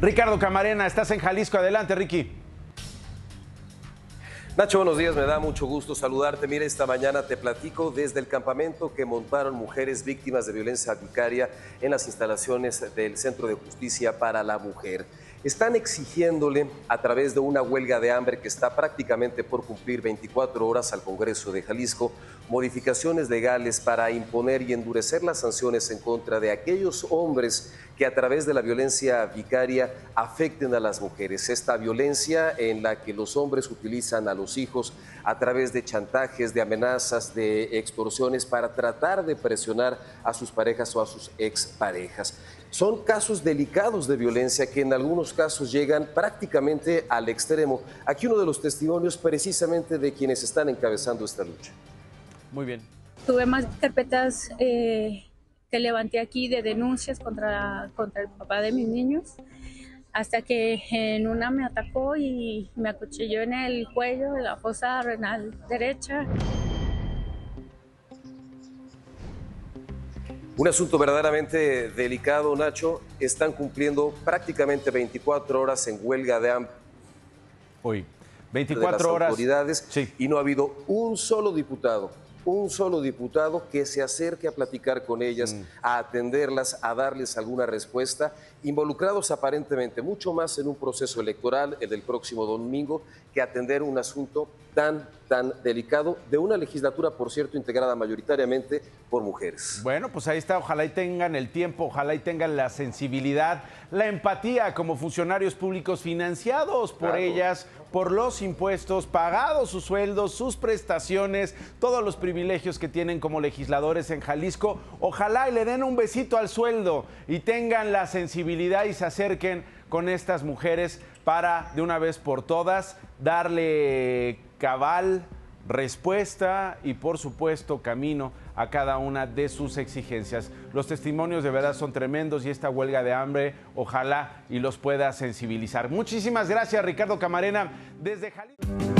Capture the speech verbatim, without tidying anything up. Ricardo Camarena, estás en Jalisco. Adelante, Ricky. Nacho, buenos días, me da mucho gusto saludarte. Mira, esta mañana te platico desde el campamento que montaron mujeres víctimas de violencia vicaria en las instalaciones del Centro de Justicia para la Mujer. Están exigiéndole a través de una huelga de hambre que está prácticamente por cumplir veinticuatro horas al Congreso de Jalisco, modificaciones legales para imponer y endurecer las sanciones en contra de aquellos hombres que a través de la violencia vicaria afecten a las mujeres. Esta violencia en la que los hombres utilizan a los hijos a través de chantajes, de amenazas, de extorsiones para tratar de presionar a sus parejas o a sus exparejas. Son casos delicados de violencia que en algunos casos llegan prácticamente al extremo. Aquí uno de los testimonios precisamente de quienes están encabezando esta lucha. Muy bien. Tuve más carpetas eh, que levanté aquí de denuncias contra, contra el papá de mis niños, hasta que en una me atacó y me acuchilló en el cuello, en la fosa renal derecha. Un asunto verdaderamente delicado, Nacho. Están cumpliendo prácticamente veinticuatro horas en huelga de hambre. Hoy, veinticuatro horas. Autoridades, sí. Y no ha habido un solo diputado, un solo diputado que se acerque a platicar con ellas, mm. a atenderlas, a darles alguna respuesta. Involucrados aparentemente mucho más en un proceso electoral, el del próximo domingo, que atender un asunto tan, tan delicado de una legislatura, por cierto, integrada mayoritariamente por mujeres. Bueno, pues ahí está. Ojalá y tengan el tiempo, ojalá y tengan la sensibilidad, la empatía como funcionarios públicos financiados por claro. ellas, por los impuestos, pagados sus sueldos, sus prestaciones, todos los privilegios que tienen como legisladores en Jalisco. Ojalá y le den un besito al sueldo y tengan la sensibilidad y se acerquen con estas mujeres para, de una vez por todas, darle cabal, respuesta y, por supuesto, camino a cada una de sus exigencias. Los testimonios de verdad son tremendos y esta huelga de hambre ojalá y los pueda sensibilizar. Muchísimas gracias, Ricardo Camarena, desde Jalisco.